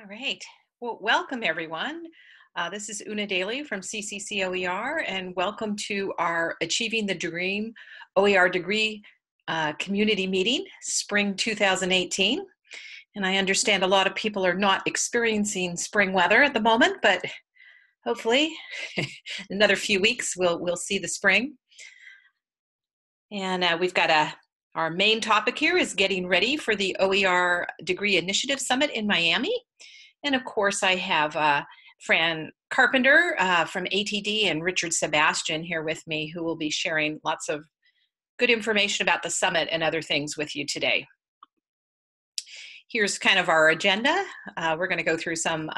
All right. Well, welcome everyone. This is Una Daly from CCC OER, and welcome to our Achieving the Dream OER Degree Community Meeting, Spring 2018. And I understand a lot of people are not experiencing spring weather at the moment, but hopefully another few weeks we'll see the spring. And we've got our main topic here is getting ready for the OER Degree Initiative Summit in Miami. And of course I have Fran Carpenter from ATD and Richard Sebastian here with me, who will be sharing lots of good information about the summit and other things with you today. Here's kind of our agenda. We're going to go through some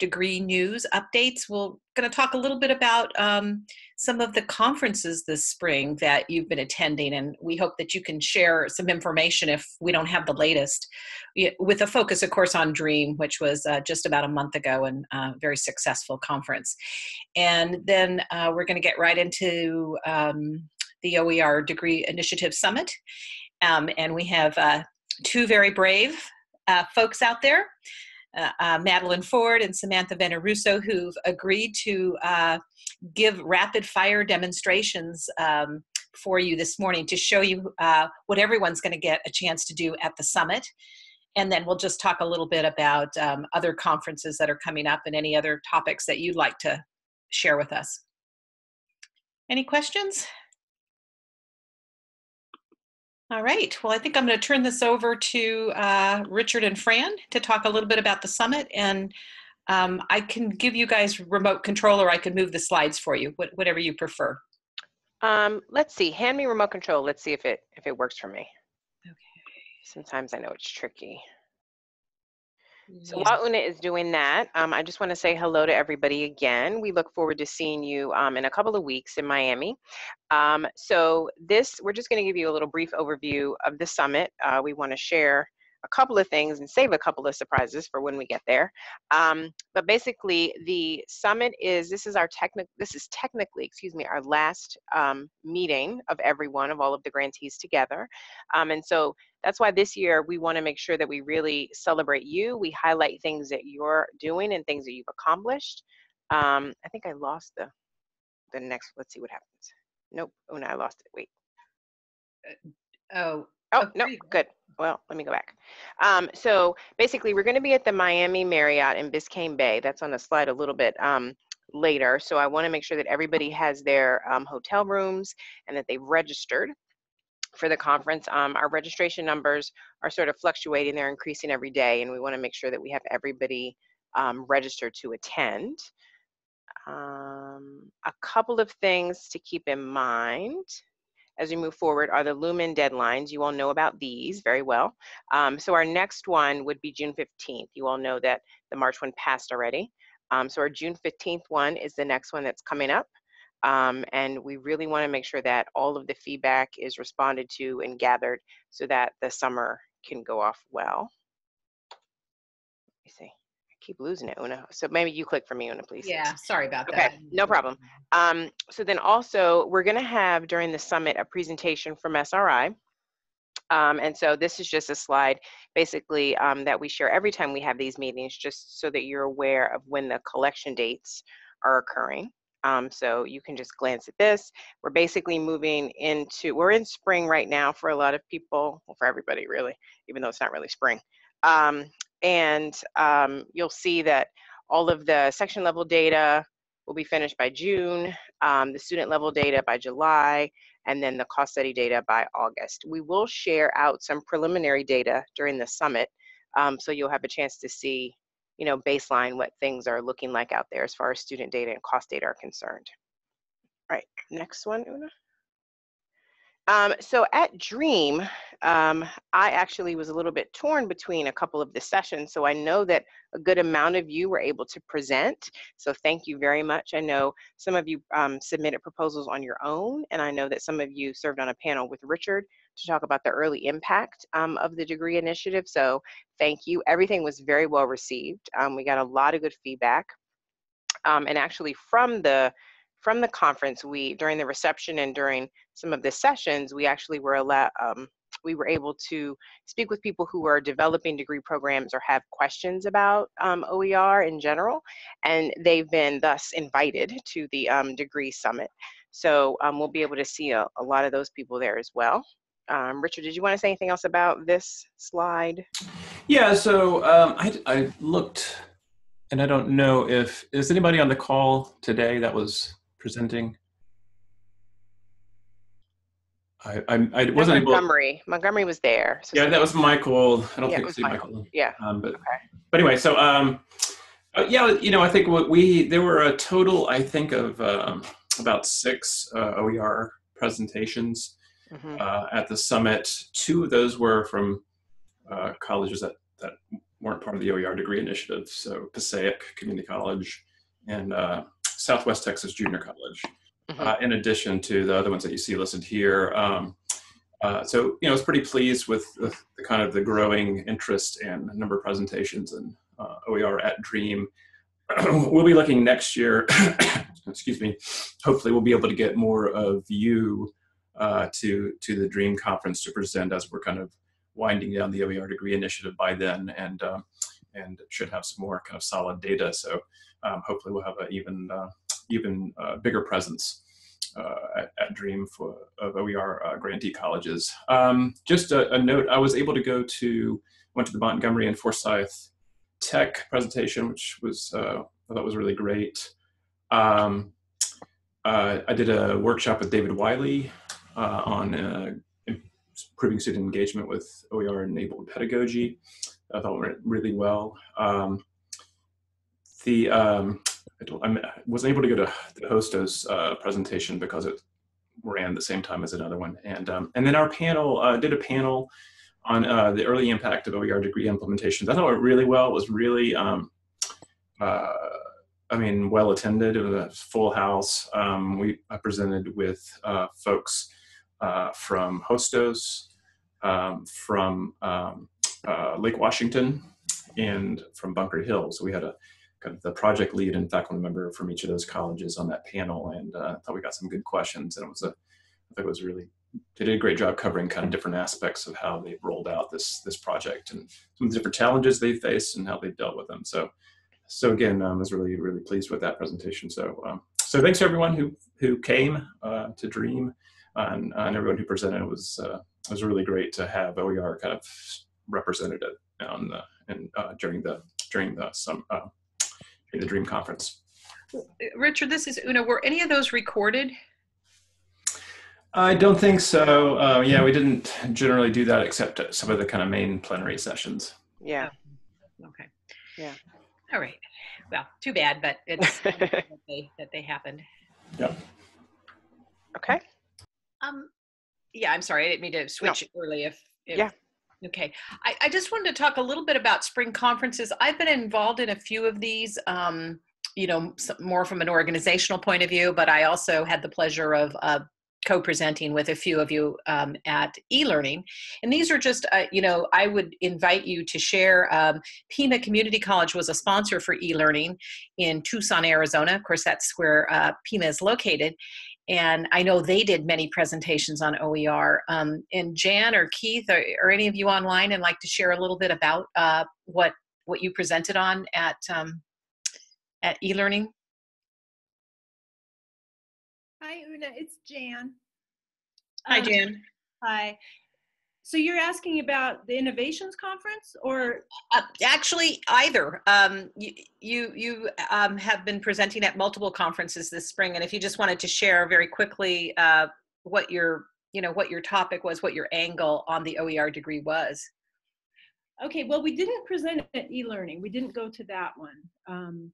degree news updates. We're going to talk a little bit about some of the conferences this spring that you've been attending, and we hope that you can share some information if we don't have the latest, with a focus, of course, on DREAM, which was just about a month ago and a very successful conference. And then we're going to get right into the OER Degree Initiative Summit, and we have two very brave folks out there, Madeline Ford and Samantha Veneruso, who've agreed to give rapid fire demonstrations for you this morning to show you what everyone's going to get a chance to do at the summit. And then we'll just talk a little bit about other conferences that are coming up and any other topics that you'd like to share with us. Any questions? All right, well, I think I'm going to turn this over to Richard and Fran to talk a little bit about the summit, and I can give you guys remote control, or I can move the slides for you, whatever you prefer. Let's see, hand me remote control. Let's see if it works for me. Okay. Sometimes I know it's tricky. So while Una is doing that, I just want to say hello to everybody again. We look forward to seeing you in a couple of weeks in Miami. So we're just going to give you a little brief overview of the summit. We want to share a couple of things and save a couple of surprises for when we get there. But basically, the summit is technically our last meeting of everyone, of all of the grantees together. And so that's why this year we want to make sure that we really celebrate you. We highlight things that you're doing and things that you've accomplished. I think I lost the next, let's see what happens. Nope, oh no, I lost it, wait. Oh, no, good. Well, let me go back. So basically, we're going to be at the Miami Marriott in Biscayne Bay. That's on the slide a little bit later. So I want to make sure that everybody has their hotel rooms and that they've registered for the conference. Our registration numbers are sort of fluctuating. They're increasing every day, and we want to make sure that we have everybody registered to attend. A couple of things to keep in mind as we move forward are the Lumen deadlines. You all know about these very well. So our next one would be June 15th. You all know that the March one passed already. So our June 15th one is the next one that's coming up. And we really wanna make sure that all of the feedback is responded to and gathered so that the summer can go off well. Let me see. Keep losing it, Una. So maybe you click for me, Una, please. Yeah, sorry about that. Okay, no problem. So then also, we're going to have during the summit a presentation from SRI. And so this is just a slide basically that we share every time we have these meetings, just so that you're aware of when the collection dates are occurring. So you can just glance at this. We're basically moving into, we're in spring right now for a lot of people, well, for everybody really, even though it's not really spring. And you'll see that all of the section level data will be finished by June, the student level data by July, and then the cost study data by August. We will share out some preliminary data during the summit, so you'll have a chance to see, you know, baseline what things are looking like out there as far as student data and cost data are concerned. All right, next one, Una. So at DREAM, I actually was a little bit torn between a couple of the sessions. So I know that a good amount of you were able to present. So thank you very much. I know some of you submitted proposals on your own, and I know that some of you served on a panel with Richard to talk about the early impact of the degree initiative. So thank you. Everything was very well received. We got a lot of good feedback. And actually from the conference, during the reception and during some of the sessions, we actually were we were able to speak with people who are developing degree programs or have questions about OER in general, and they've been thus invited to the degree summit. So we'll be able to see a lot of those people there as well. Richard, did you want to say anything else about this slide? Yeah, so I looked, and I don't know if, is anybody on the call today that was presenting? I wasn't able. Montgomery was there. So yeah, that was Michael. I don't think I see Michael. Yeah. But, okay. But anyway, so yeah, you know, I think what there were a total, I think, of about 6 OER presentations at the summit. 2 of those were from colleges that weren't part of the OER Degree Initiative, so Passaic Community College and Southwest Texas Junior College. In addition to the other ones that you see listed here. So, you know, I was pretty pleased with the kind of the growing interest and number of presentations and OER at Dream. We'll be looking next year, excuse me, hopefully we'll be able to get more of you to the Dream Conference to present as we're kind of winding down the OER Degree Initiative by then, and should have some more kind of solid data. So hopefully we'll have an even bigger presence at Dream of OER grantee colleges. Just a note, I was able to went to the Montgomery and Forsyth Tech presentation, which was, I thought was really great. I did a workshop with David Wiley on improving student engagement with OER-enabled pedagogy. I thought went really well. I wasn't able to go to the Hostos presentation because it ran the same time as another one. And then our panel did a panel on the early impact of OER degree implementations. I thought it really well. It was really, I mean, well attended. It was a full house. I presented with folks from Hostos, from Lake Washington, and from Bunker Hill. So we had the project lead and faculty member from each of those colleges on that panel, and I thought we got some good questions, and I think it was really, they did a great job covering kind of different aspects of how they've rolled out this project and some of the different challenges they faced and how they dealt with them. So again, I was really, really pleased with that presentation. So thanks to everyone who came to Dream, and everyone who presented. It was really great to have OER kind of represented on during the the Dream Conference. Richard, this is Una. Were any of those recorded? I don't think so. Yeah, we didn't generally do that except at some of the kind of main plenary sessions. Yeah. Okay. Yeah. All right. Well, too bad, but it's that they happened. Yeah. Okay. Yeah, I'm sorry. I didn't mean to switch early. Yeah. Okay. I just wanted to talk a little bit about spring conferences. I've been involved in a few of these, you know, more from an organizational point of view, but I also had the pleasure of co-presenting with a few of you at e-learning. And these are just, you know, I would invite you to share. Pima Community College was a sponsor for e-learning in Tucson, Arizona. Of course, that's where Pima is located. And I know they did many presentations on OER. And Jan or Keith, or any of you online and like to share a little bit about what you presented on at eLearning? Hi, Una, it's Jan. Hi, Jan. Hi. So you're asking about the Innovations Conference, or actually either. You have been presenting at multiple conferences this spring, and if you just wanted to share very quickly what your topic was, what your angle on the OER degree was. Okay, well, we didn't present at eLearning. We didn't go to that one.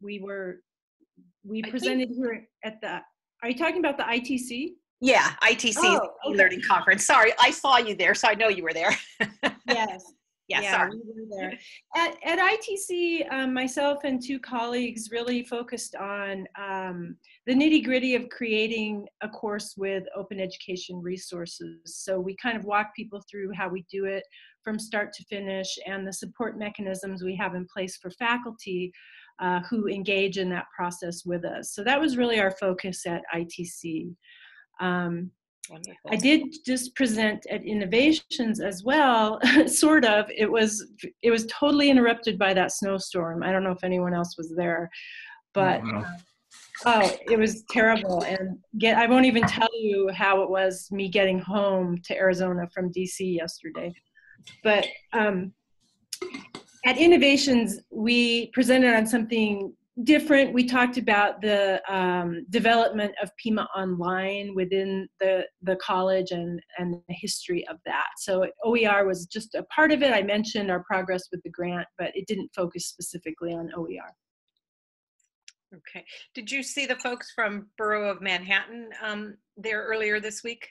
We presented here at the. Are you talking about the ITC? Yeah, ITC eLearning Conference. Sorry, I saw you there, so I know you were there. Yes. Yeah, sorry. We were there. At ITC, myself and 2 colleagues really focused on the nitty-gritty of creating a course with open education resources. So we kind of walk people through how we do it from start to finish and the support mechanisms we have in place for faculty who engage in that process with us. So that was really our focus at ITC. Wonderful. I did just present at Innovations as well, sort of. It was totally interrupted by that snowstorm. I don't know if anyone else was there, but oh, it was terrible. And I won't even tell you how it was me getting home to Arizona from DC yesterday. But at Innovations, we presented on something different. We talked about the development of Pima Online within the college and the history of that. So OER was just a part of it. I mentioned our progress with the grant, but it didn't focus specifically on OER. Okay. Did you see the folks from Borough of Manhattan there earlier this week?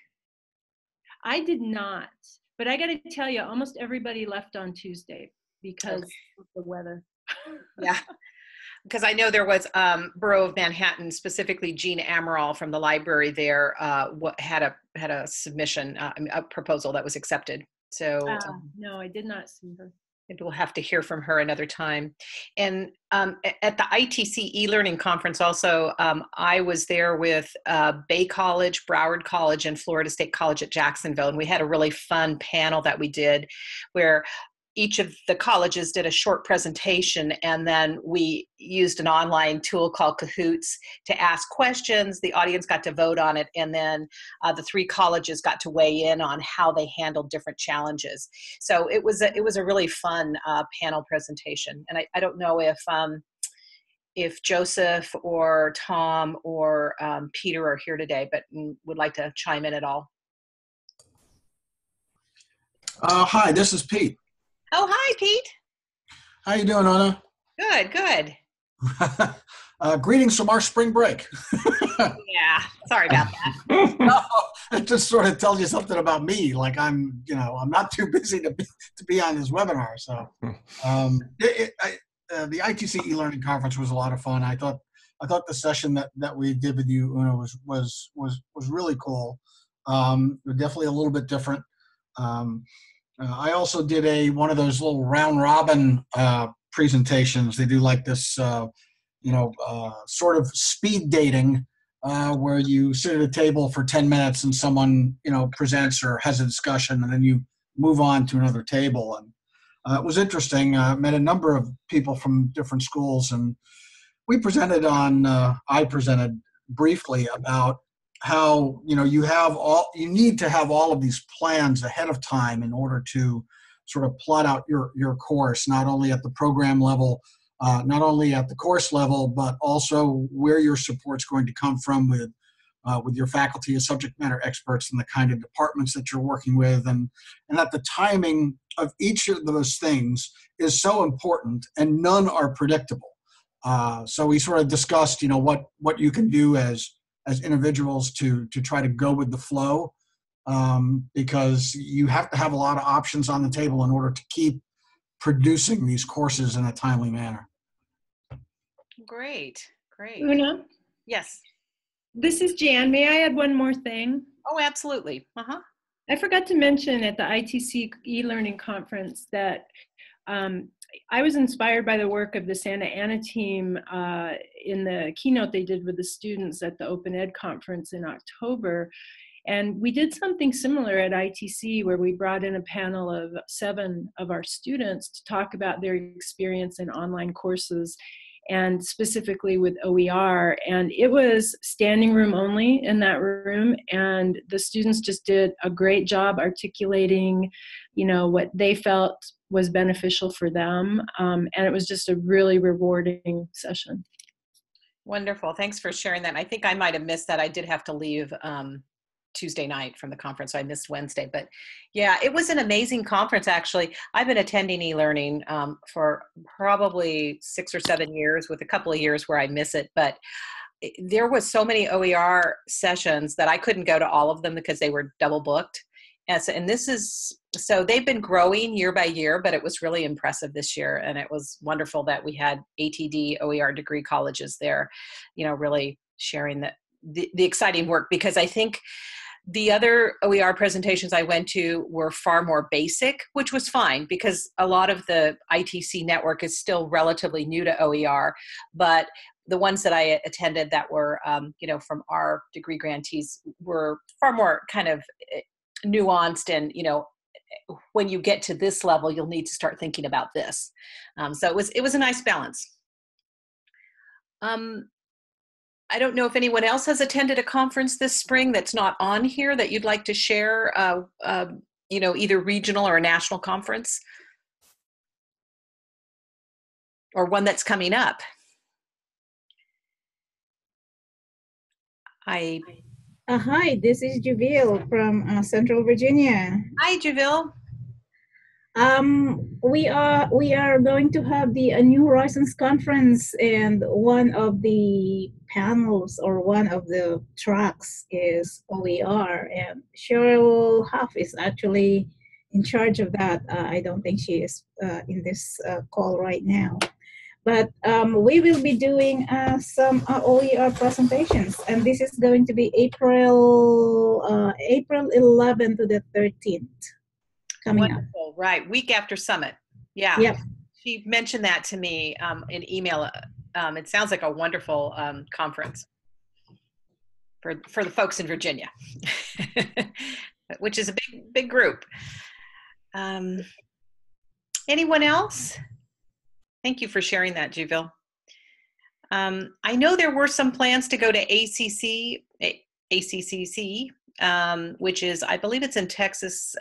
I did not, but I got to tell you, almost everybody left on Tuesday because of the weather. Yeah. Because I know there was Borough of Manhattan, specifically Jean Amaral from the library there had a submission, a proposal that was accepted. So no, I did not see her. Maybe we'll have to hear from her another time. And at the ITC eLearning Conference also, I was there with Bay College, Broward College, and Florida State College at Jacksonville. And we had a really fun panel that we did where each of the colleges did a short presentation, and then we used an online tool called Cahoots to ask questions. The audience got to vote on it, and then the three colleges got to weigh in on how they handled different challenges. So it was a really fun panel presentation. And I don't know if Joseph or Tom or Peter are here today, but would like to chime in at all. Hi, this is Pete. Oh, hi, Pete. How you doing, Una? Good, good. Greetings from our spring break. Yeah, sorry about that. No, it just sort of tells you something about me. Like I'm not too busy to be on this webinar. So the ITC eLearning Conference was a lot of fun. I thought the session that we did with you, Una, was really cool. Definitely a little bit different. I also did one of those little round robin presentations. They do like this, sort of speed dating where you sit at a table for 10 minutes and someone, presents or has a discussion, and then you move on to another table. And it was interesting. I met a number of people from different schools, and we presented I presented briefly about how you need to have all of these plans ahead of time in order to sort of plot out your course, not only at the program level, not only at the course level, but also where your support's going to come from with your faculty as subject matter experts and the kind of departments that you're working with, and that the timing of each of those things is so important, and none are predictable. So we sort of discussed what you can do as individuals to try to go with the flow, because you have to have a lot of options on the table in order to keep producing these courses in a timely manner. Great, great. Una? Yes. This is Jan. May I add one more thing? Oh, absolutely. Uh-huh. I forgot to mention at the ITC eLearning Conference that I was inspired by the work of the Santa Ana team in the keynote they did with the students at the Open Ed Conference in October. And we did something similar at ITC, where we brought in a panel of 7 of our students to talk about their experience in online courses, and specifically with OER. And it was standing room only in that room, and the students just did a great job articulating, what they felt was beneficial for them. And it was just a really rewarding session. Wonderful. Thanks for sharing that. I think I might have missed that. I did have to leave Tuesday night from the conference, so I missed Wednesday. But yeah, it was an amazing conference, actually. I've been attending e-learning for probably 6 or 7 years, with a couple of years where I miss it. But there was so many OER sessions that I couldn't go to all of them because they were double booked. And this is, so they've been growing year by year, but it was really impressive this year. And it was wonderful that we had ATD OER degree colleges there, really sharing the exciting work, because I think the other OER presentations I went to were far more basic, which was fine because a lot of the ITC network is still relatively new to OER, but the ones that I attended that were, you know, from our degree grantees were far more kind of nuanced and, you know, when you get to this level, you'll need to start thinking about this. So it was a nice balance. I don't know if anyone else has attended a conference this spring that's not on here that you'd like to share, you know, either regional or a national conference, or one that's coming up. Hi, this is Juville from Central Virginia. Hi, Juville. We are going to have the New Horizons Conference, and one of the panels or one of the tracks is OER, and Cheryl Huff is actually in charge of that. I don't think she is in this call right now, but we will be doing some OER presentations, and this is going to be April 11 to the 13th. Wonderful. Up. Right. Week after summit. Yeah. Yep. She mentioned that to me in email. It sounds like a wonderful conference for the folks in Virginia, which is a big group. Anyone else? Thank you for sharing that, Juville. I know there were some plans to go to ACCC, which is, I believe it's in Texas.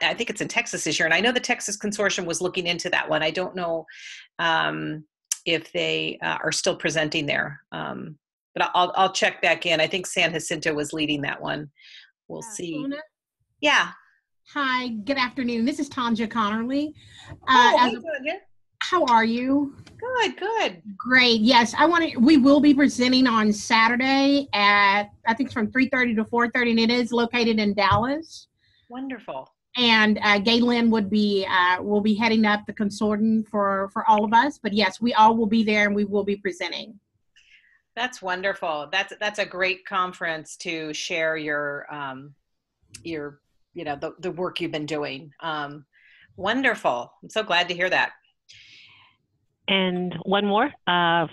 I think it's in Texas this year, and I know the Texas Consortium was looking into that one. I don't know if they are still presenting there, but I'll check back in. I think San Jacinto was leading that one. We'll see. Una? Yeah. Hi, good afternoon. This is Tanja Connerly. How are you? Good, good. Great. Yes, we will be presenting on Saturday at, I think it's from 3:30 to 4:30, and it is located in Dallas. Wonderful. And Galen will be heading up the consortium for all of us. But yes, we all will be there and we will be presenting. That's wonderful. That's a great conference to share your you know, the work you've been doing. Wonderful. I'm so glad to hear that. And one more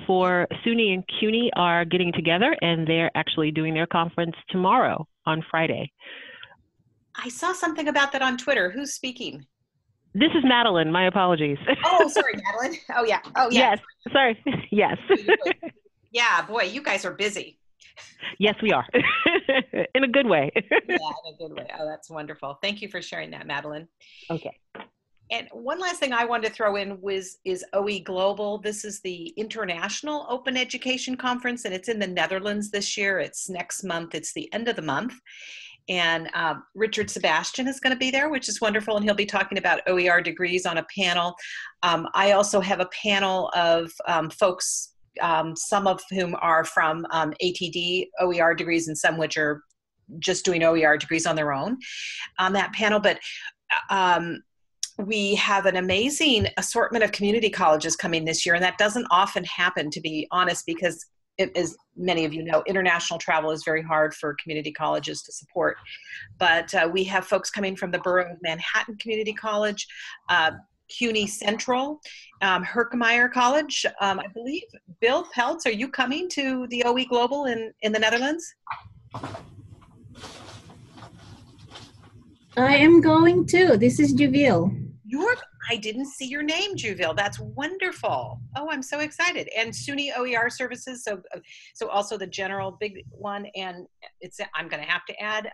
for SUNY and CUNY are getting together, and they're actually doing their conference tomorrow on Friday. I saw something about that on Twitter. Who's speaking? This is Madeline. My apologies. Oh, sorry, Madeline. Oh, yeah. Oh, yeah. Yes. Sorry. Yes. Yeah, boy, you guys are busy. Yes, we are. In a good way. Yeah, in a good way. Oh, that's wonderful. Thank you for sharing that, Madeline. Okay. And one last thing I wanted to throw in is OE Global. This is the International Open Education Conference, and it's in the Netherlands this year. It's next month. It's the end of the month. And Richard Sebastian is going to be there, which is wonderful, and he'll be talking about OER degrees on a panel. I also have a panel of folks, some of whom are from ATD OER degrees and some which are just doing OER degrees on their own on that panel. But we have an amazing assortment of community colleges coming this year, and that doesn't often happen, to be honest, because as many of you know, international travel is very hard for community colleges to support. But we have folks coming from the borough of Manhattan Community College, CUNY Central, Herkimer College. I believe, Bill Peltz, are you coming to the OE Global in the Netherlands? I am going too. This is Juville. I didn't see your name, Juville. That's wonderful. Oh, I'm so excited. And SUNY OER Services, so also the general big one, and I'm going to have to add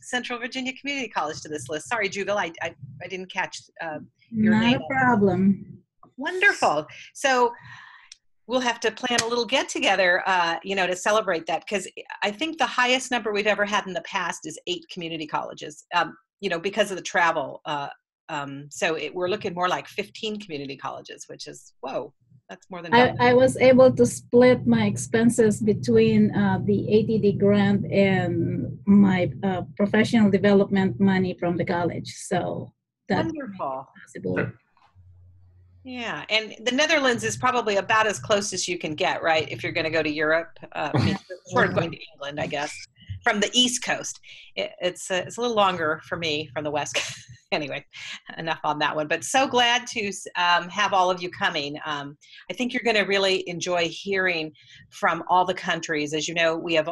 Central Virginia Community College to this list. Sorry, Juville, I didn't catch your name. No problem. Wonderful. So we'll have to plan a little get-together, you know, to celebrate that, because I think the highest number we've ever had in the past is 8 community colleges, you know, because of the travel. So we're looking more like 15 community colleges, which is, whoa, that's more than I was able to split my expenses between the ATD grant and my professional development money from the college. So that's wonderful. Possible. Yeah, and the Netherlands is probably about as close as you can get, right? If you're going to go to Europe, or going to England, I guess. from the East Coast. It's a little longer for me from the West. Anyway, enough on that one, but so glad to have all of you coming. I think you're going to really enjoy hearing from all the countries. As you know, we have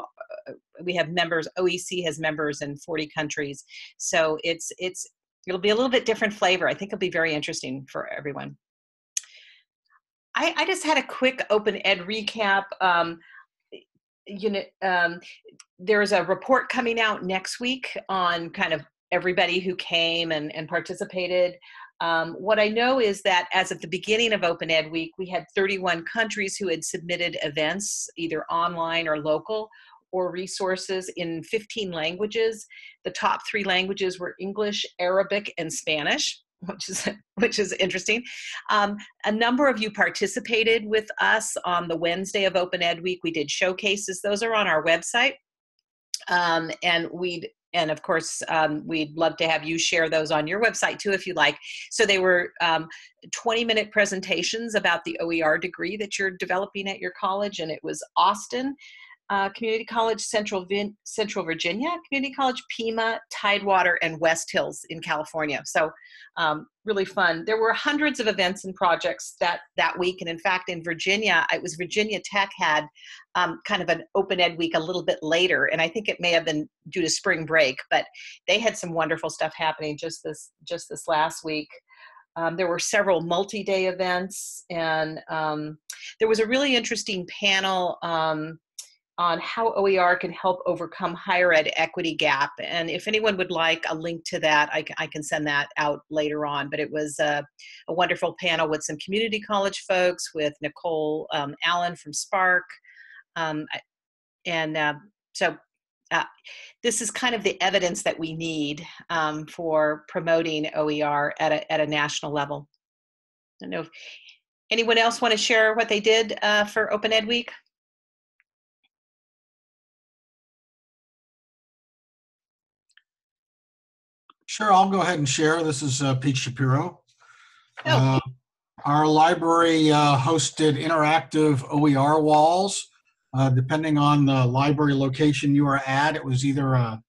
members, OEC has members in 40 countries. So it'll be a little bit different flavor. I think it'll be very interesting for everyone. I just had a quick open ed recap. There's a report coming out next week on kind of everybody who came and participated. What I know is that as of the beginning of Open Ed Week, we had 31 countries who had submitted events, either online or local, or resources in 15 languages. The top three languages were English, Arabic, and Spanish, which is interesting. A number of you participated with us on the Wednesday of Open Ed Week. We did showcases. Those are on our website. And of course, we'd love to have you share those on your website too, if you like. So they were 20-minute presentations about the OER degree that you're developing at your college, and it was Austin Community College, Central Virginia Community College, Pima, Tidewater, and West Hills in California. So really fun. There were hundreds of events and projects that week. And in fact, in Virginia, it was Virginia Tech had kind of an Open Ed Week a little bit later. And I think it may have been due to spring break, but they had some wonderful stuff happening just this last week. There were several multi-day events, and there was a really interesting panel on how OER can help overcome higher ed equity gap. And if anyone would like a link to that, I can send that out later on. But it was a wonderful panel with some community college folks, with Nicole Allen from Spark. This is kind of the evidence that we need for promoting OER at a national level. I don't know if anyone else want to share what they did for Open Ed Week? Sure, I'll go ahead and share. This is Pete Shapiro. Our library hosted interactive OER walls. Depending on the library location you are at, it was either a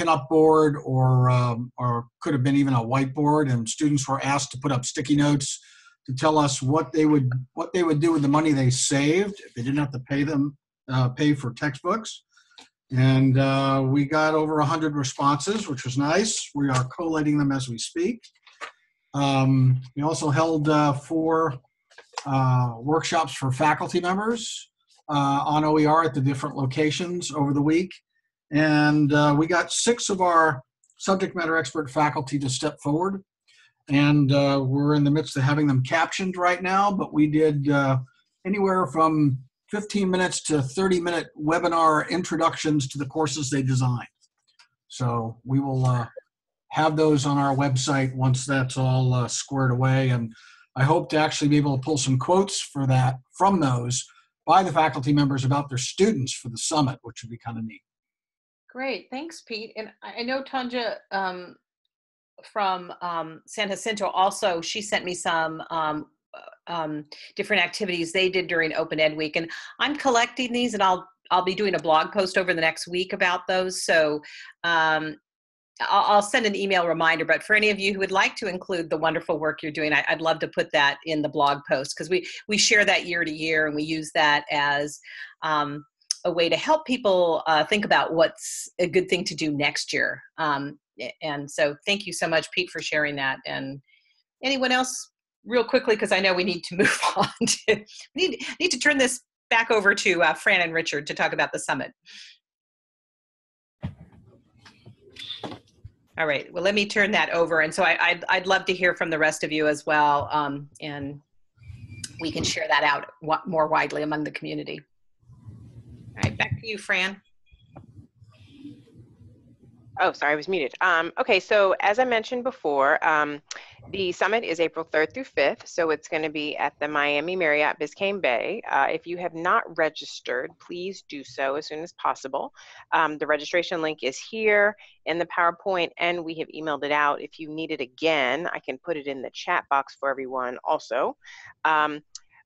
pinup board or could have been even a whiteboard. And students were asked to put up sticky notes to tell us what they would do with the money they saved if they didn't have to pay for textbooks. And we got over 100 responses, which was nice. We are collating them as we speak. We also held 4 workshops for faculty members on OER at the different locations over the week. And we got 6 of our subject matter expert faculty to step forward. And we're in the midst of having them captioned right now, but we did anywhere from 15 minutes to 30-minute webinar introductions to the courses they designed. So we will have those on our website once that's all squared away. And I hope to actually be able to pull some quotes for that from those by the faculty members about their students for the summit, which would be kind of neat. Great, thanks, Pete. And I know Tanja from San Jacinto also, she sent me some different activities they did during Open Ed Week, and I'm collecting these, and I'll be doing a blog post over the next week about those. So I'll send an email reminder. But for any of you who would like to include the wonderful work you're doing, I'd love to put that in the blog post, because we share that year to year, and we use that as a way to help people think about what's a good thing to do next year. And so thank you so much, Pete, for sharing that. And anyone else? Real quickly, because I know we need to move on. We need to turn this back over to Fran and Richard to talk about the summit. All right, well, let me turn that over. And so I'd love to hear from the rest of you as well. And we can share that out more widely among the community. All right, back to you, Fran. Oh, sorry, I was muted. Okay, so as I mentioned before, the summit is April 3rd through 5th, so it's going to be at the Miami Marriott Biscayne Bay. If you have not registered, please do so as soon as possible. The registration link is here in the PowerPoint, and we have emailed it out. If you need it again, I can put it in the chat box for everyone also.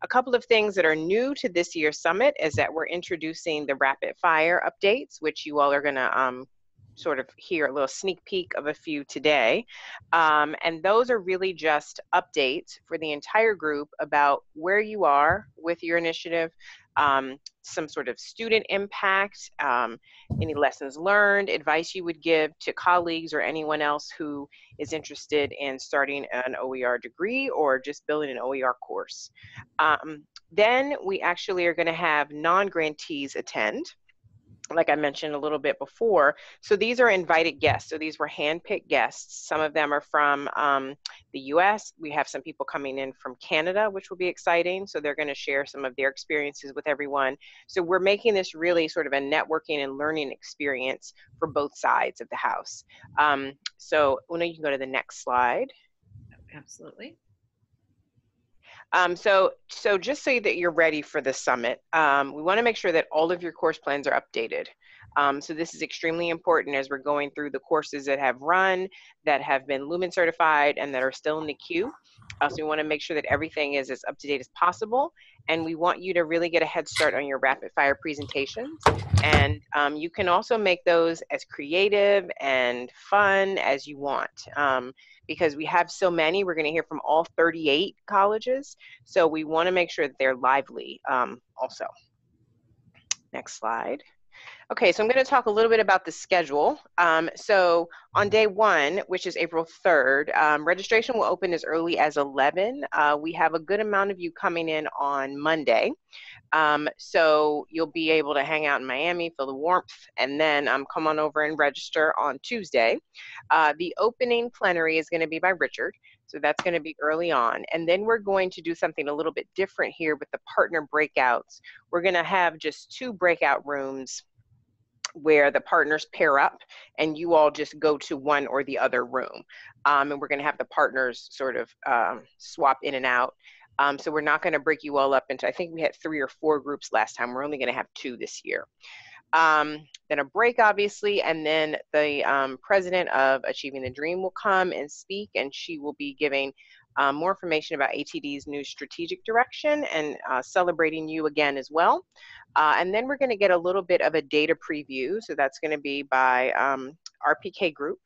A couple of things that are new to this year's summit is that we're introducing the rapid fire updates, which you all are gonna sort of hear a little sneak peek of a few today. And those are really just updates for the entire group about where you are with your initiative, some sort of student impact, any lessons learned, advice you would give to colleagues or anyone else who is interested in starting an OER degree or just building an OER course. Then we actually are gonna have non-grantees attend, like I mentioned a little bit before. So these are invited guests. So these were handpicked guests. Some of them are from the US. We have some people coming in from Canada, which will be exciting. So they're gonna share some of their experiences with everyone. So we're making this really sort of a networking and learning experience for both sides of the house. So Una, you can go to the next slide. Absolutely. So just so that you're ready for the summit, we want to make sure that all of your course plans are updated. So this is extremely important as we're going through the courses that have run, that have been Lumen certified, and that are still in the queue. So we want to make sure that everything is as up to date as possible. And we want you to really get a head start on your rapid fire presentations. And you can also make those as creative and fun as you want. Because we have so many, we're gonna hear from all 38 colleges. So we wanna make sure that they're lively also. Next slide. Okay, so I'm gonna talk a little bit about the schedule. So on day one, which is April 3rd, registration will open as early as 11. We have a good amount of you coming in on Monday. So you'll be able to hang out in Miami, feel the warmth, and then come on over and register on Tuesday. The opening plenary is gonna be by Richard. So that's gonna be early on. And then we're going to do something a little bit different here with the partner breakouts. We're gonna have just 2 breakout rooms where the partners pair up and you all just go to one or the other room. And we're gonna have the partners sort of swap in and out. So we're not gonna break you all up into, I think we had 3 or 4 groups last time. We're only gonna have 2 this year. Then a break, obviously, and then the president of Achieving the Dream will come and speak, and she will be giving more information about ATD's new strategic direction and celebrating you again as well. And then we're gonna get a little bit of a data preview, so that's gonna be by RPK Group.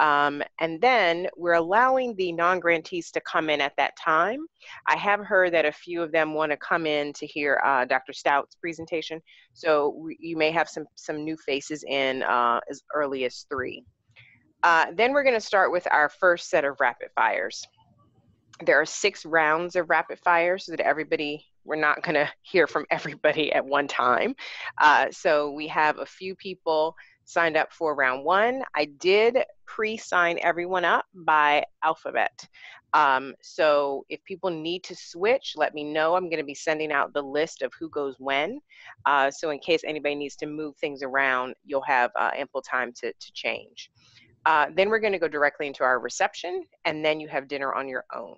And then we're allowing the non-grantees to come in at that time. I have heard that a few of them want to come in to hear Dr. Stout's presentation. So you may have some new faces in as early as 3. Then we're going to start with our first set of rapid fires. There are 6 rounds of rapid fires so that everybody, we're not going to hear from everybody at one time. So we have a few people signed up for round 1. I did pre-sign everyone up by alphabet. So if people need to switch, let me know. I'm gonna be sending out the list of who goes when. So in case anybody needs to move things around, you'll have ample time to change. Then we're gonna go directly into our reception, and then you have dinner on your own.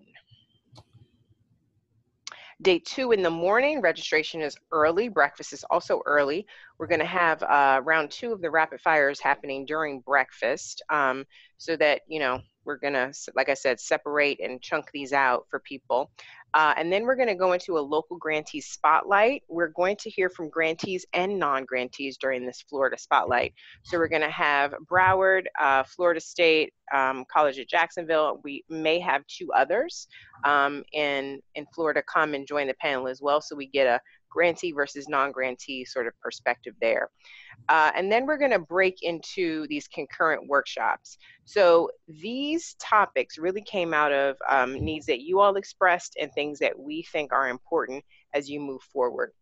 Day 2 in the morning, registration is early, breakfast is also early. We're gonna have round 2 of the rapid fires happening during breakfast so that, you know, we're gonna, like I said, separate and chunk these out for people. And then we're gonna go into a local grantee spotlight. We're going to hear from grantees and non-grantees during this Florida spotlight. So we're gonna have Broward, Florida State College at Jacksonville. We may have 2 others in Florida come and join the panel as well. So we get a grantee versus non-grantee sort of perspective there. And then we're gonna break into these concurrent workshops. So these topics really came out of needs that you all expressed and things that we think are important as you move forward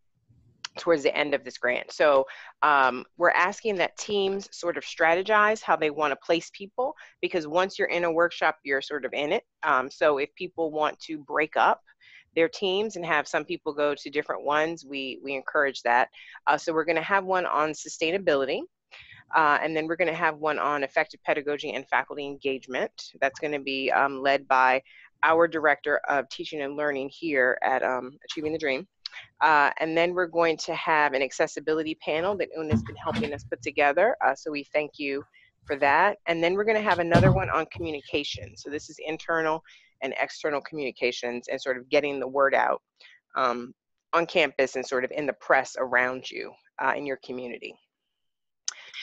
towards the end of this grant. So we're asking that teams sort of strategize how they want to place people, because once you're in a workshop, you're sort of in it. So if people want to break up their teams and have some people go to different ones, we encourage that. So we're gonna have one on sustainability, and then we're gonna have one on effective pedagogy and faculty engagement. That's gonna be led by our director of teaching and learning here at Achieving the Dream. And then we're going to have an accessibility panel that Una's been helping us put together. So we thank you for that. And then we're gonna have another one on communication. So this is internal and external communications and sort of getting the word out on campus and sort of in the press around you in your community.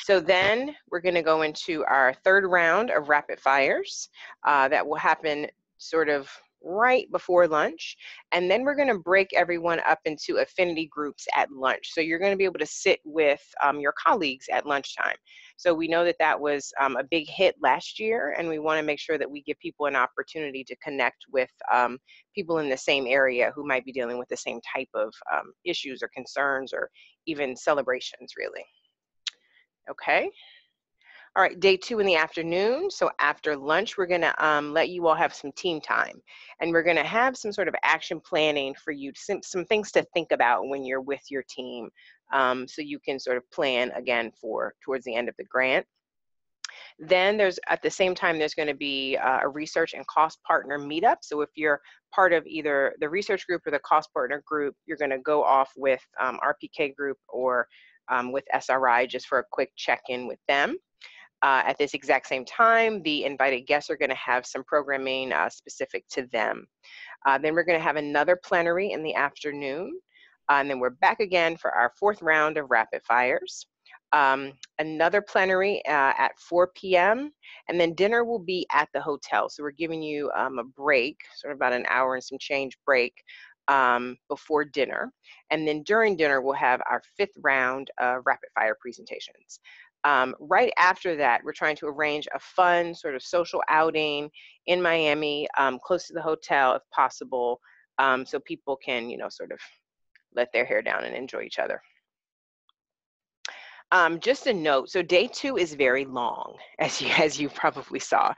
So then we're going to go into our third round of rapid fires that will happen sort of right before lunch, and then we're going to break everyone up into affinity groups at lunch. So you're going to be able to sit with your colleagues at lunchtime. So we know that that was a big hit last year, and we want to make sure that we give people an opportunity to connect with people in the same area who might be dealing with the same type of issues or concerns or even celebrations, really. Okay. All right, day two in the afternoon. So after lunch, we're gonna let you all have some team time, and we're gonna have some sort of action planning for you, some things to think about when you're with your team, so you can sort of plan again for towards the end of the grant. Then there's, at the same time, there's going to be a research and cost partner meetup. So if you're part of either the research group or the cost partner group, you're going to go off with RPK Group or with SRI just for a quick check-in with them. At this exact same time, the invited guests are going to have some programming specific to them. Then we're going to have another plenary in the afternoon, and then we're back again for our fourth round of rapid fires. Another plenary at 4 p.m. and then dinner will be at the hotel. So we're giving you a break, sort of about an hour and some change break before dinner. And then during dinner, we'll have our fifth round of rapid fire presentations. Right after that, we're trying to arrange a fun sort of social outing in Miami, close to the hotel if possible, so people can, you know, sort of let their hair down and enjoy each other. Just a note, so day two is very long, as you probably saw.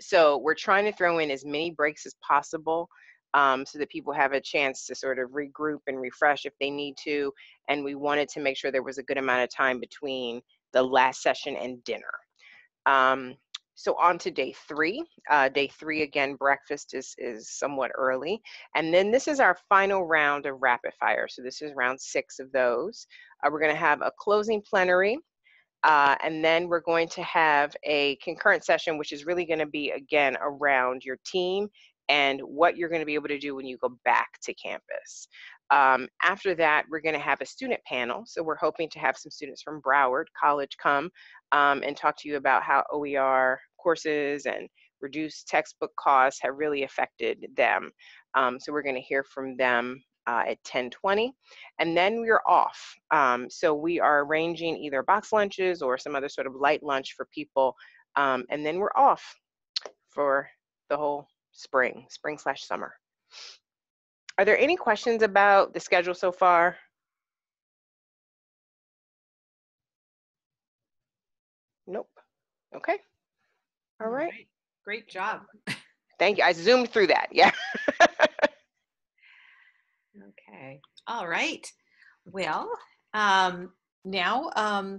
So we're trying to throw in as many breaks as possible so that people have a chance to sort of regroup and refresh if they need to. And we wanted to make sure there was a good amount of time between the last session and dinner. So on to day three. Day three, again, breakfast is somewhat early. And then this is our final round of rapid fire. So this is round 6 of those. We're going to have a closing plenary. And then we're going to have a concurrent session, which is really going to be, again, around your team and what you're going to be able to do when you go back to campus. After that, we're going to have a student panel. So we're hoping to have some students from Broward College come and talk to you about how OER courses and reduced textbook costs have really affected them. So we're going to hear from them at 10:20, and then we're off. So we are arranging either box lunches or some other sort of light lunch for people, and then we're off for the whole spring/summer. Are there any questions about the schedule so far? Nope. Okay. All right. Great job. Thank you. I zoomed through that. Yeah. Okay. All right. Well, now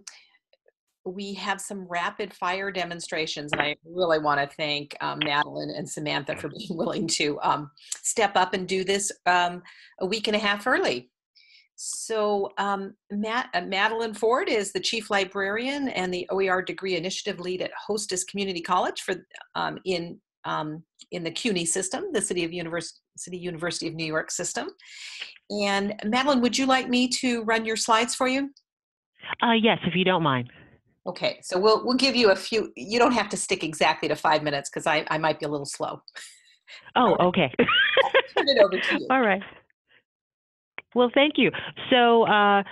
we have some rapid fire demonstrations, and I really want to thank Madeline and Samantha for being willing to step up and do this a week and a half early. So Madeline Ford is the Chief Librarian and the OER Degree Initiative Lead at Hostos Community College for, in the CUNY system, the University of New York system. And Madeline, would you like me to run your slides for you? Yes, if you don't mind. Okay, so we'll give you a few. You don't have to stick exactly to 5 minutes because I might be a little slow. Oh, okay. Turn it over to you. All right. Well, thank you. So,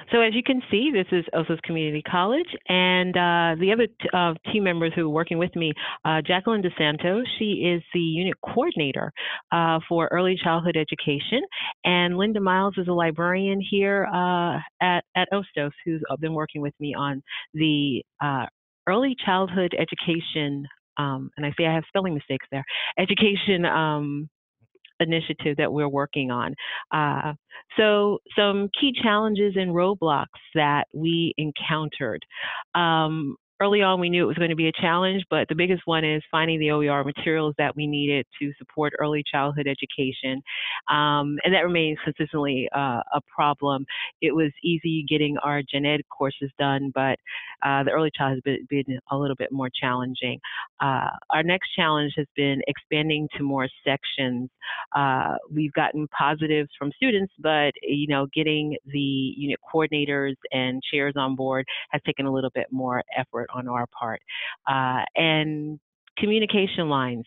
so as you can see, this is Hostos Community College, and the other team members who are working with me, Jacqueline DeSanto, she is the unit coordinator for early childhood education, and Linda Miles is a librarian here at Hostos, who's been working with me on the early childhood education, and I see I have spelling mistakes there, education initiative that we're working on. So some key challenges and roadblocks that we encountered. Early on, we knew it was going to be a challenge, but the biggest one is finding the OER materials that we needed to support early childhood education. And that remains consistently a problem. It was easy getting our gen ed courses done, but the early child has been a little bit more challenging. Our next challenge has been expanding to more sections. We've gotten positives from students, but getting the unit coordinators and chairs on board has taken a little bit more effort on our part. And communication lines.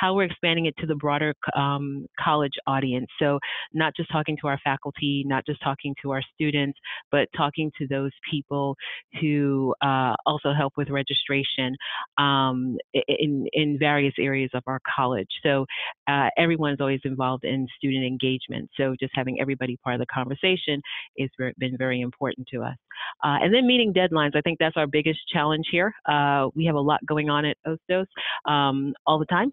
How we're expanding it to the broader college audience. So not just talking to our faculty, not just talking to our students, but talking to those people who also help with registration in various areas of our college. So everyone's always involved in student engagement. So just having everybody part of the conversation has been very important to us. And then meeting deadlines. I think that's our biggest challenge here. We have a lot going on at Hostos all the time.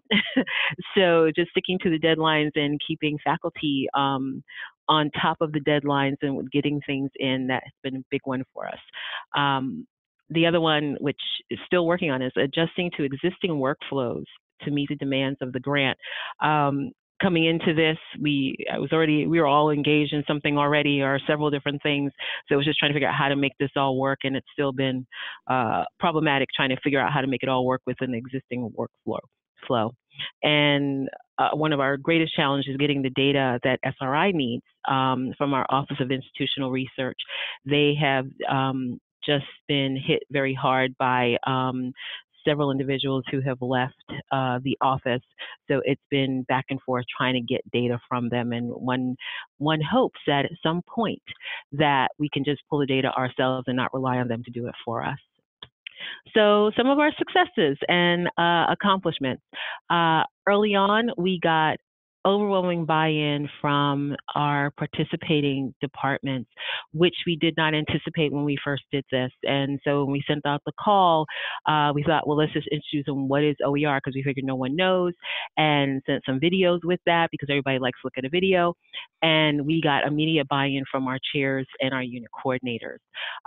So just sticking to the deadlines and keeping faculty on top of the deadlines and getting things in, that's been a big one for us. The other one, which is still working on, is adjusting to existing workflows to meet the demands of the grant. Coming into this, we were all engaged in something already or several different things. So it was just trying to figure out how to make this all work, and it's still been problematic trying to figure out how to make it all work with an existing workflow. And one of our greatest challenges is getting the data that SRI needs from our Office of Institutional Research. They have just been hit very hard by several individuals who have left the office. So it's been back and forth trying to get data from them. And one hopes that at some point that we can just pull the data ourselves and not rely on them to do it for us. So some of our successes and accomplishments. Early on, we got overwhelming buy-in from our participating departments, which we did not anticipate when we first did this. And so when we sent out the call, we thought, well, let's just introduce them what is OER, because we figured no one knows, and sent some videos with that because everybody likes to look at a video. And we got immediate buy-in from our chairs and our unit coordinators.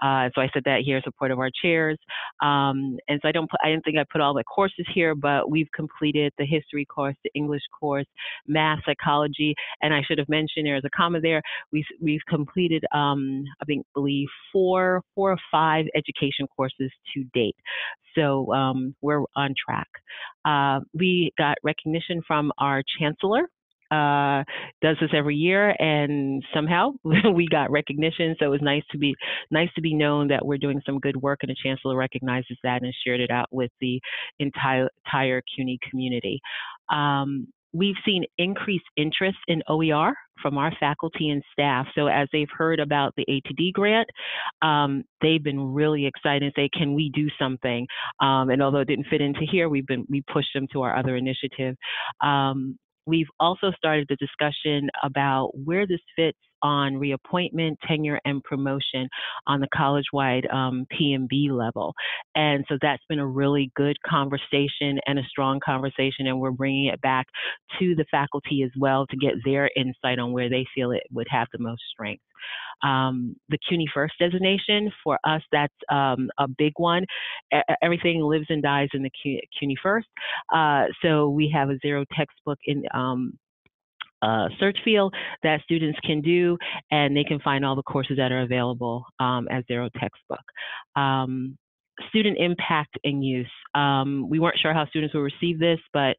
So I said that here, support of our chairs. And so I didn't think I put all the courses here, but we've completed the history course, the English course, math, psychology, and I should have mentioned there is a comma there. We've completed, I believe four or five education courses to date. So we're on track. We got recognition from our chancellor. Does this every year, and somehow we got recognition. So it was nice to be known that we're doing some good work, and the chancellor recognizes that and shared it out with the entire CUNY community. We've seen increased interest in OER from our faculty and staff. So as they've heard about the ATD grant, they've been really excited and say, can we do something? And although it didn't fit into here, we pushed them to our other initiative. We've also started the discussion about where this fits on reappointment, tenure, and promotion on the college-wide P&B level. And so that's been a really good conversation and a strong conversation, and we're bringing it back to the faculty as well to get their insight on where they feel it would have the most strength. The CUNY First designation, for us, that's a big one. Everything lives and dies in the CUNY First. So we have a zero textbook in search field that students can do, and they can find all the courses that are available as zero textbook. Student impact and use. We weren't sure how students will receive this, but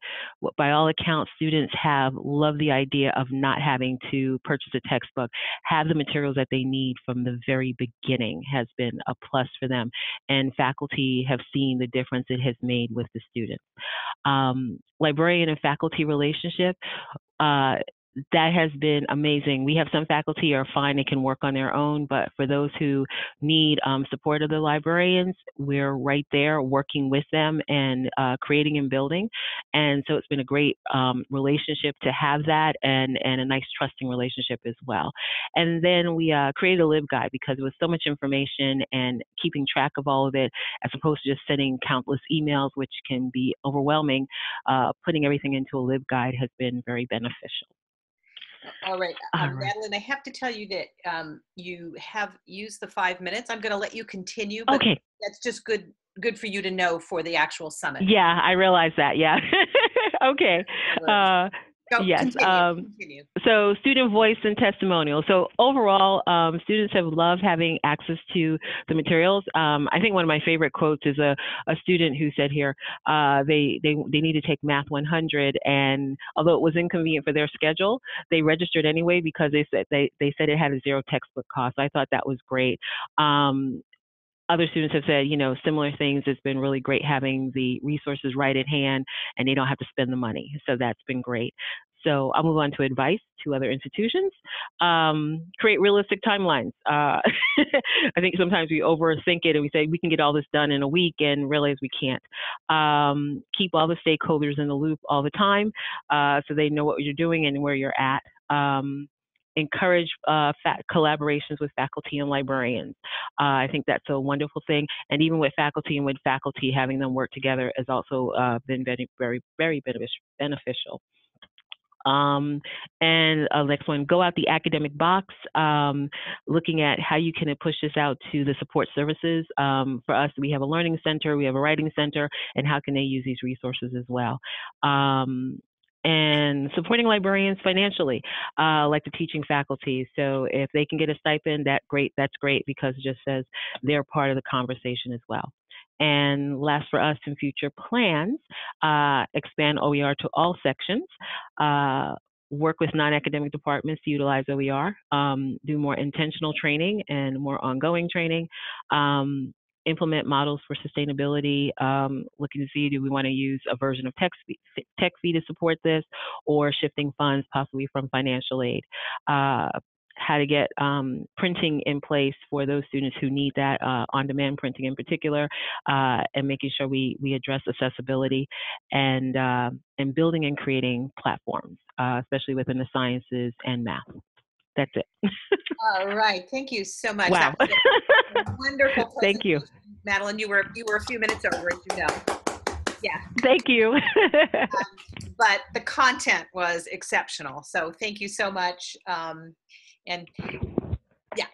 by all accounts, students have loved the idea of not having to purchase a textbook. Have the materials that they need from the very beginning has been a plus for them, and faculty have seen the difference it has made with the students. Librarian and faculty relationship. That has been amazing. We have some faculty are fine, they can work on their own, but for those who need support of the librarians, we're right there working with them and creating and building. And so it's been a great relationship to have that, and a nice trusting relationship as well. And then we created a LibGuide because it was so much information, and keeping track of all of it as opposed to just sending countless emails, which can be overwhelming, putting everything into a LibGuide has been very beneficial. All right, Madeline, I have to tell you that you have used the 5 minutes. I'm going to let you continue. But okay. That's just good for you to know for the actual summit. Yeah, I realize that. Yeah. Okay. Continue. So student voice and testimonial. So overall, students have loved having access to the materials. I think one of my favorite quotes is a student who said here, they need to take Math 100, and although it was inconvenient for their schedule, they registered anyway because they said it had a zero textbook cost. So I thought that was great. Other students have said, you know, similar things. It's been really great having the resources right at hand, and they don't have to spend the money. So that's been great. So I'll move on to advice to other institutions. Create realistic timelines. I think sometimes we overthink it and we say we can get all this done in a week and realize we can't. Keep all the stakeholders in the loop all the time so they know what you're doing and where you're at. Encourage collaborations with faculty and librarians. I think that's a wonderful thing. And even with faculty and with faculty, having them work together has also been very, very, very beneficial. And next one, go out the academic box, looking at how you can push this out to the support services. For us, we have a learning center, we have a writing center, and how can they use these resources as well? And supporting librarians financially, like the teaching faculty. So if they can get a stipend, that's great, because it just says they're part of the conversation as well. And last for us in future plans, expand OER to all sections, work with non-academic departments to utilize OER, do more intentional training and more ongoing training, implement models for sustainability, looking to see, do we want to use a version of tech fee to support this, or shifting funds possibly from financial aid, how to get printing in place for those students who need that, on-demand printing in particular, and making sure we address accessibility, and building and creating platforms, especially within the sciences and math. That's it. All right. Thank you so much. Wow. Wonderful. Thank you. Madeline, you were a few minutes over, as you know. Yeah. Thank you. But the content was exceptional. So thank you so much. And yeah,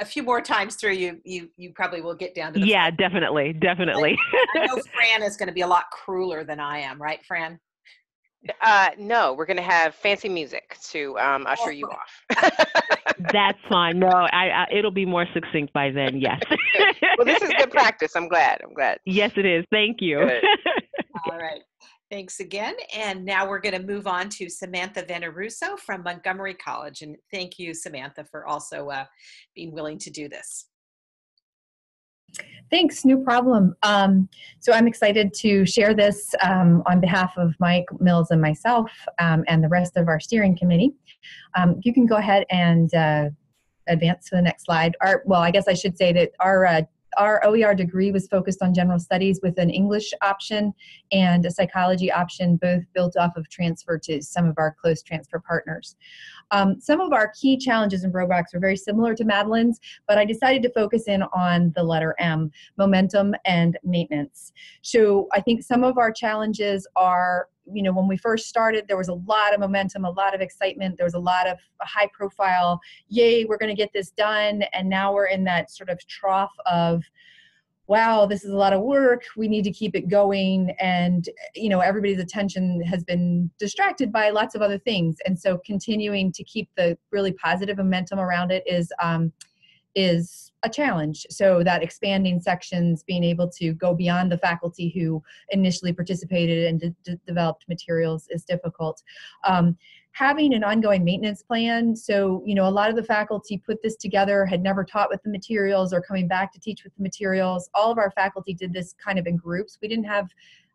a few more times through, you probably will get down to the Yeah, definitely. Definitely. I know Fran is going to be a lot crueler than I am. Right, Fran? No, we're going to have fancy music to usher you off. That's fine. No, I it'll be more succinct by then. Yes. Well, this is good practice. I'm glad. Yes, it is. Thank you. Good. All right. Thanks again. And now we're going to move on to Samantha Veneruso from Montgomery College. And thank you, Samantha, for also being willing to do this. Thanks, no problem. So I'm excited to share this on behalf of Mike Mills and myself and the rest of our steering committee. You can go ahead and advance to the next slide. Well, I guess I should say that our OER degree was focused on general studies with an English option and a psychology option, both built off of transfer to some of our close transfer partners. Some of our key challenges in Roblox were very similar to Madeline's, but I decided to focus in on the letter M, momentum and maintenance. So I think some of our challenges are, you know, when we first started, there was a lot of momentum, a lot of excitement. There was a lot of high profile, yay, we're going to get this done. And now we're in that sort of trough of, wow, this is a lot of work. We need to keep it going. And, you know, everybody's attention has been distracted by lots of other things. And so continuing to keep the really positive momentum around it is a challenge. So that expanding sections, being able to go beyond the faculty who initially participated and developed materials is difficult. Having an ongoing maintenance plan. So, you know, a lot of the faculty put this together, had never taught with the materials or coming back to teach with the materials. All of our faculty did this kind of in groups. We didn't have,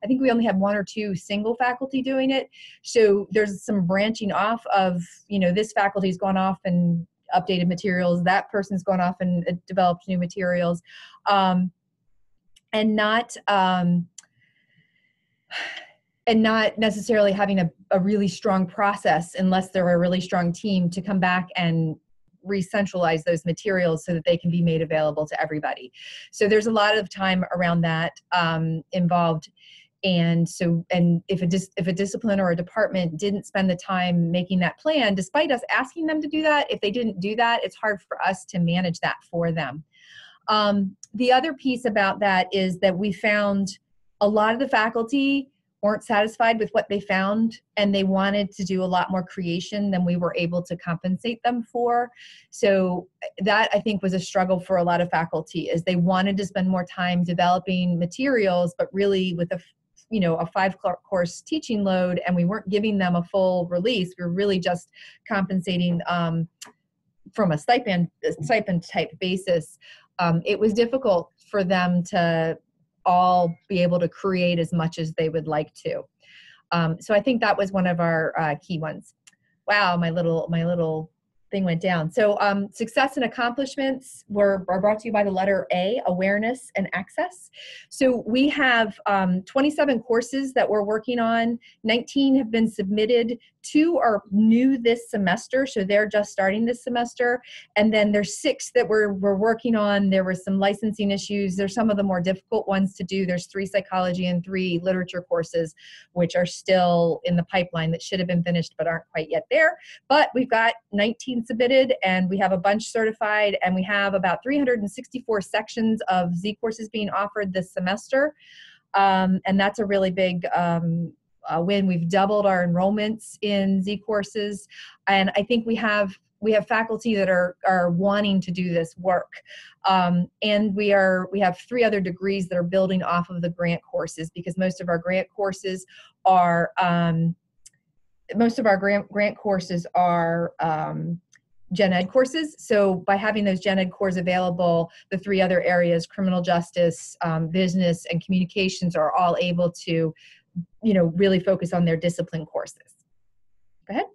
I think we only had one or two single faculty doing it. So there's some branching off of, you know, this faculty's gone off and updated materials, that person's gone off and developed new materials, and not necessarily having a really strong process unless they're a really strong team to come back and re-centralize those materials so that they can be made available to everybody. So there's a lot of time around that involved. And so, and if a discipline or a department didn't spend the time making that plan, despite us asking them to do that, if they didn't do that, it's hard for us to manage that for them. The other piece about that is that we found a lot of the faculty weren't satisfied with what they found, and they wanted to do a lot more creation than we were able to compensate them for. So that, I think, was a struggle for a lot of faculty, is they wanted to spend more time developing materials, but really with a, you know, a 5-course teaching load, and we weren't giving them a full release. We were really just compensating from a stipend type basis. It was difficult for them to all be able to create as much as they would like to. So I think that was one of our key ones. Wow, my little thing went down. So success and accomplishments are brought to you by the letter A, awareness and access. So we have 27 courses that we're working on. 19 have been submitted. 2 are new this semester, so they're just starting this semester. And then there's 6 that we're working on. There were some licensing issues. There's some of the more difficult ones to do. There's 3 psychology and 3 literature courses, which are still in the pipeline that should have been finished but aren't quite yet there. But we've got 19 submitted, and we have a bunch certified, and we have about 364 sections of Z courses being offered this semester. And that's a really big when we've doubled our enrollments in Z courses, and I think we have faculty that are wanting to do this work, and we have 3 other degrees that are building off of the grant courses, because most of our grant courses are gen ed courses. So by having those gen ed courses available, the 3 other areas, criminal justice, business, and communications, are all able to, you know, really focus on their discipline courses. Go ahead.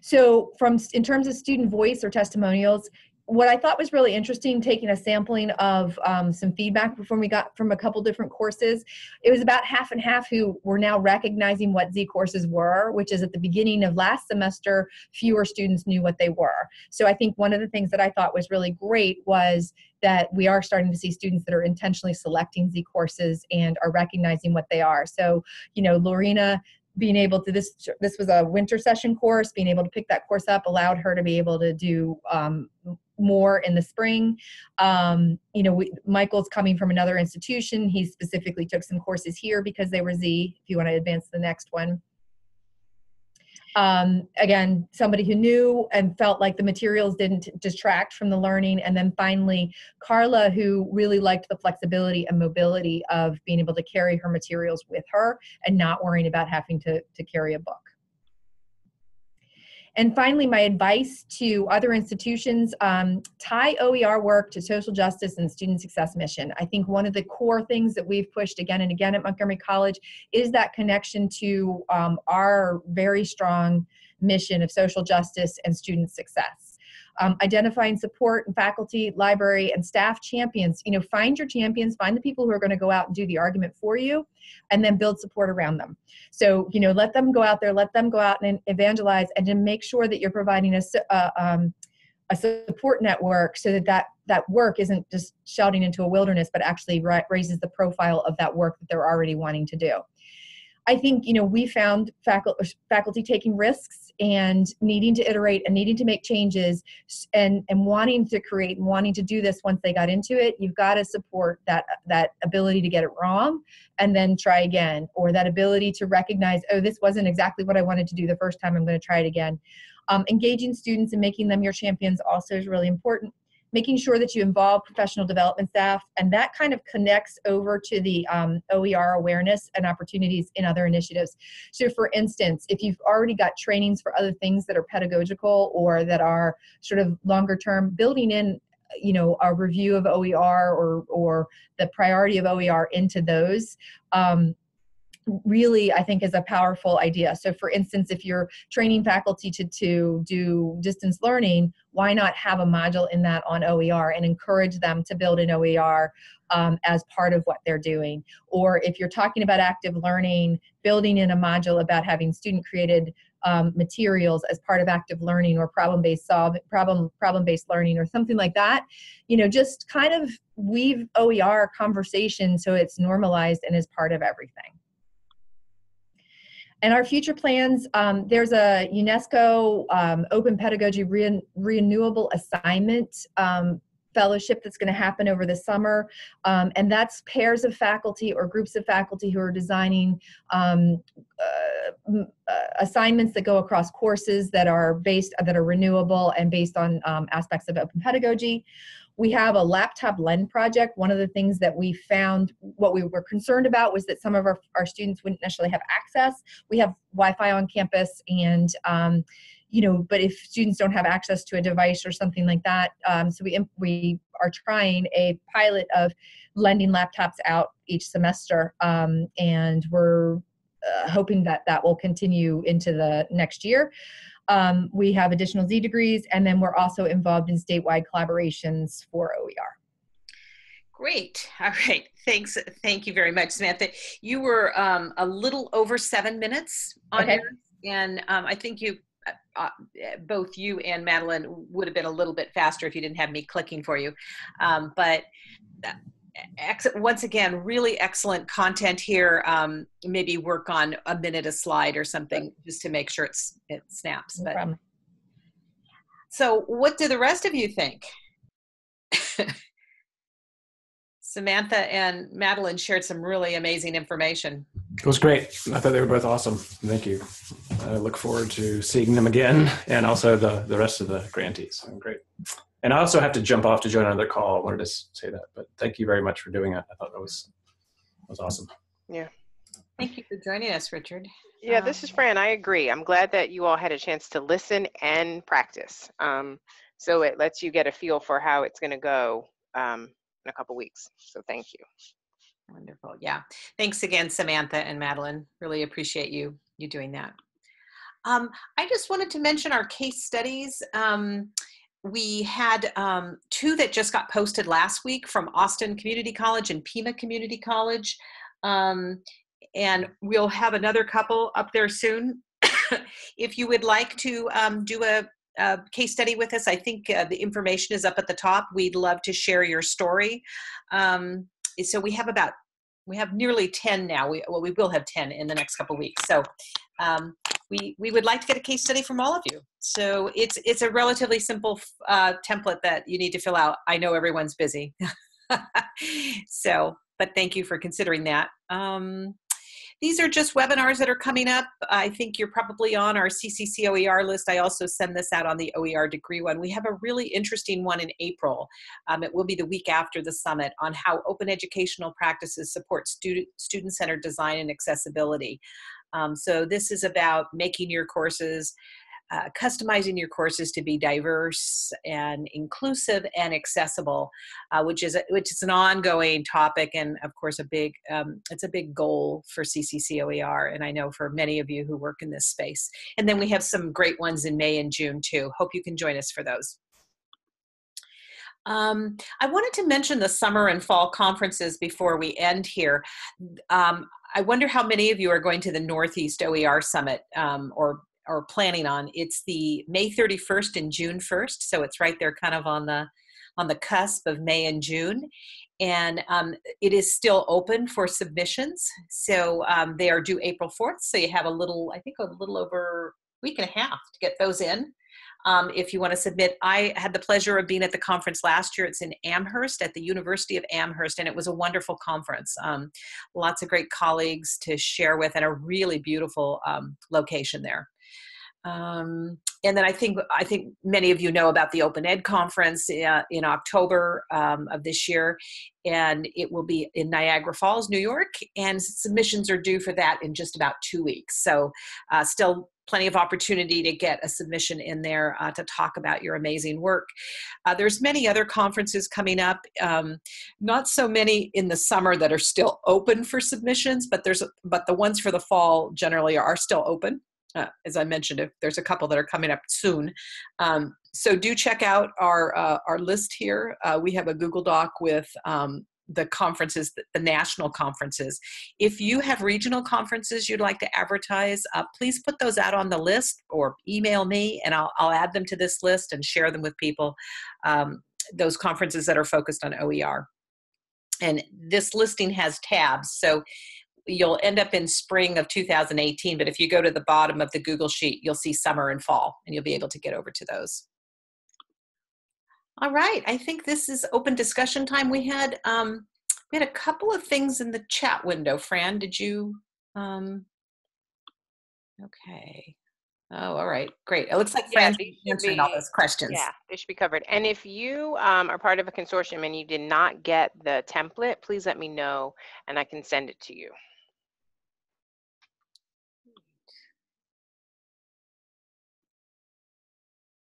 So in terms of student voice or testimonials, what I thought was really interesting, taking a sampling of some feedback we got from a couple different courses, it was about half and half who were now recognizing what Z courses were, which is at the beginning of last semester, fewer students knew what they were. So I think one of the things that I thought was really great was that we are starting to see students that are intentionally selecting Z courses and are recognizing what they are. So, you know, Lorena, being able to, this was a winter session course, being able to pick that course up allowed her to be able to do more in the spring. You know, Michael's coming from another institution. He specifically took some courses here because they were Z, if you want to advance to the next one. Again, somebody who knew and felt like the materials didn't detract from the learning. And then finally, Carla, who really liked the flexibility and mobility of being able to carry her materials with her and not worrying about having to carry a book. And finally, my advice to other institutions, tie OER work to social justice and student success mission. I think one of the core things that we've pushed again and again at Montgomery College is that connection to our very strong mission of social justice and student success. Identifying support and faculty, library, and staff champions. You know, find your champions, find the people who are going to go out and do the argument for you, and then build support around them. So, you know, let them go out there, let them go out and evangelize, and to make sure that you're providing a support network so that that work isn't just shouting into a wilderness, but actually raises the profile of that work that they're already wanting to do. I think, you know, we found faculty taking risks and needing to iterate and needing to make changes and wanting to create and wanting to do this once they got into it. You've got to support that ability to get it wrong and then try again, or that ability to recognize, oh, this wasn't exactly what I wanted to do the first time, I'm going to try it again. Engaging students and making them your champions also is really important. Making sure that you involve professional development staff, and that kind of connects over to the OER awareness and opportunities in other initiatives. So for instance, if you've already got trainings for other things that are pedagogical or that are sort of longer term, building in, you know, a review of OER or the priority of OER into those, really, I think, is a powerful idea. So for instance, if you're training faculty to do distance learning, why not have a module in that on OER and encourage them to build in OER as part of what they're doing? Or if you're talking about active learning, building in a module about having student created materials as part of active learning or problem-based learning or something like that. You know, just kind of weave OER conversation so it's normalized and is part of everything. And our future plans, there's a UNESCO Open Pedagogy Renewable Assignment fellowship that's going to happen over the summer, and that's pairs of faculty or groups of faculty who are designing assignments that go across courses that are renewable and based on aspects of open pedagogy. We have a laptop lend project. One of the things that we found, what we were concerned about, was that some of our students wouldn't necessarily have access. We have Wi-Fi on campus, and you know, but if students don't have access to a device or something like that, so we are trying a pilot of lending laptops out each semester, and we're hoping that that will continue into the next year. We have additional Z degrees, and then we're also involved in statewide collaborations for OER. Great. All right. Thanks. Thank you very much, Samantha. You were a little over 7 minutes on yours, and I think you. Both you and Madeline would have been a little bit faster if you didn't have me clicking for you. But once again, really excellent content here. Maybe work on a minute a slide or something just to make sure it snaps. No problem. So what do the rest of you think? Samantha and Madeline shared some really amazing information. It was great. I thought they were both awesome. Thank you. I look forward to seeing them again, and also the rest of the grantees. Great. And I also have to jump off to join another call. I wanted to say that, but thank you very much for doing it. I thought that was awesome. Yeah. Thank you for joining us, Richard. Yeah, this is Fran. I agree. I'm glad that you all had a chance to listen and practice. So it lets you get a feel for how it's going to go. In a couple weeks. So thank you. Wonderful. Yeah. Thanks again, Samantha and Madeline. Really appreciate you doing that. I just wanted to mention our case studies. We had two that just got posted last week from Austin Community College and Pima Community College. And we'll have another couple up there soon. If you would like to do a case study with us, I think the information is up at the top. We'd love to share your story. So we have nearly 10 now. Well, we will have 10 in the next couple of weeks. So we would like to get a case study from all of you. So it's a relatively simple template that you need to fill out. I know everyone's busy. So, but thank you for considering that. These are just webinars that are coming up. I think you're probably on our CCC OER list. I also send this out on the OER degree one. We have a really interesting one in April. It will be the week after the summit on how open educational practices support student-centered design and accessibility. So this is about making your courses, customizing your courses to be diverse and inclusive and accessible, which is an ongoing topic, and of course a big it's a big goal for CCC OER, and I know for many of you who work in this space. And then we have some great ones in May and June too. Hope you can join us for those. I wanted to mention the summer and fall conferences before we end here. I wonder how many of you are going to the Northeast OER Summit or planning on. It's the May 31st and June 1st. So it's right there kind of on the cusp of May and June. And it is still open for submissions. So they are due April 4th. So you have a little over a week and a half to get those in. If you want to submit, I had the pleasure of being at the conference last year. It's in Amherst at the University of Amherst, and it was a wonderful conference. Lots of great colleagues to share with, and a really beautiful location there. And then I think many of you know about the Open Ed Conference in October of this year, and it will be in Niagara Falls, New York, and submissions are due for that in just about 2 weeks. So still plenty of opportunity to get a submission in there to talk about your amazing work. There's many other conferences coming up, not so many in the summer that are still open for submissions, but the ones for the fall generally are still open. As I mentioned, there's a couple that are coming up soon. So do check out our list here. We have a Google Doc with the conferences, the national conferences. If you have regional conferences you'd like to advertise, please put those out on the list or email me, and I'll add them to this list and share them with people, those conferences that are focused on OER. And this listing has tabs, so you'll end up in spring of 2018, but if you go to the bottom of the Google Sheet, you'll see summer and fall, and you'll be able to get over to those. All right, I think this is open discussion time. We had a couple of things in the chat window. Fran, did you? Okay. Oh, all right, great. It looks like Fran's answering all those questions. Yeah, they should be covered. And if you are part of a consortium and you did not get the template, please let me know and I can send it to you.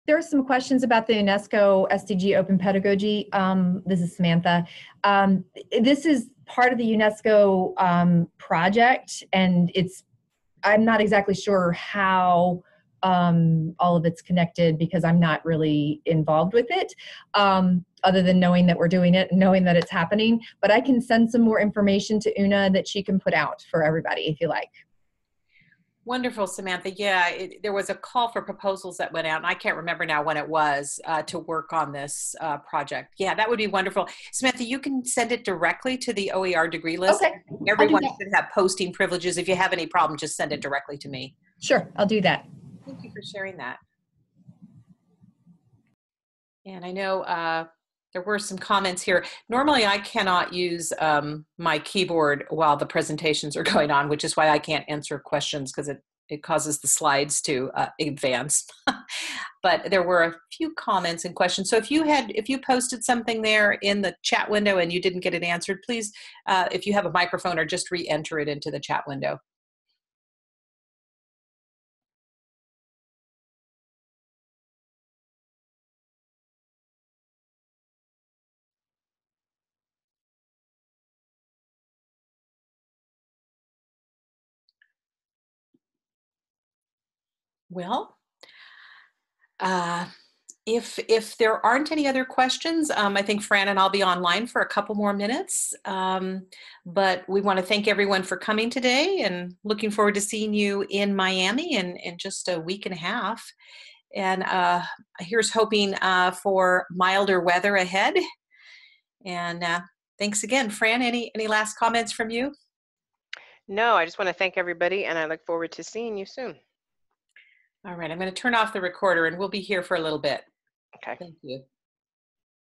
There are some questions about the UNESCO SDG Open Pedagogy. This is Samantha. This is part of the UNESCO project, and it's, I'm not exactly sure how all of it's connected because I'm not really involved with it, other than knowing that we're doing it and knowing that it's happening. But I can send some more information to Una that she can put out for everybody if you like. Wonderful, Samantha. Yeah, there was a call for proposals that went out, and I can't remember now when it was, to work on this project. Yeah, that would be wonderful. Samantha, you can send it directly to the OER degree list. Okay. Everyone should have posting privileges. If you have any problem, just send it directly to me. Sure, I'll do that. Thank you for sharing that. And I know there were some comments here. Normally I cannot use my keyboard while the presentations are going on, which is why I can't answer questions, because it causes the slides to advance. But there were a few comments and questions. So if you posted something there in the chat window and you didn't get it answered, please, if you have a microphone, or just re-enter it into the chat window. Well, if there aren't any other questions, I think Fran and I'll be online for a couple more minutes, but we want to thank everyone for coming today, and looking forward to seeing you in Miami in just a week and a half. And here's hoping for milder weather ahead. And thanks again. Fran, any last comments from you? No, I just want to thank everybody, and I look forward to seeing you soon. All right, I'm going to turn off the recorder, and we'll be here for a little bit. Okay. Thank you.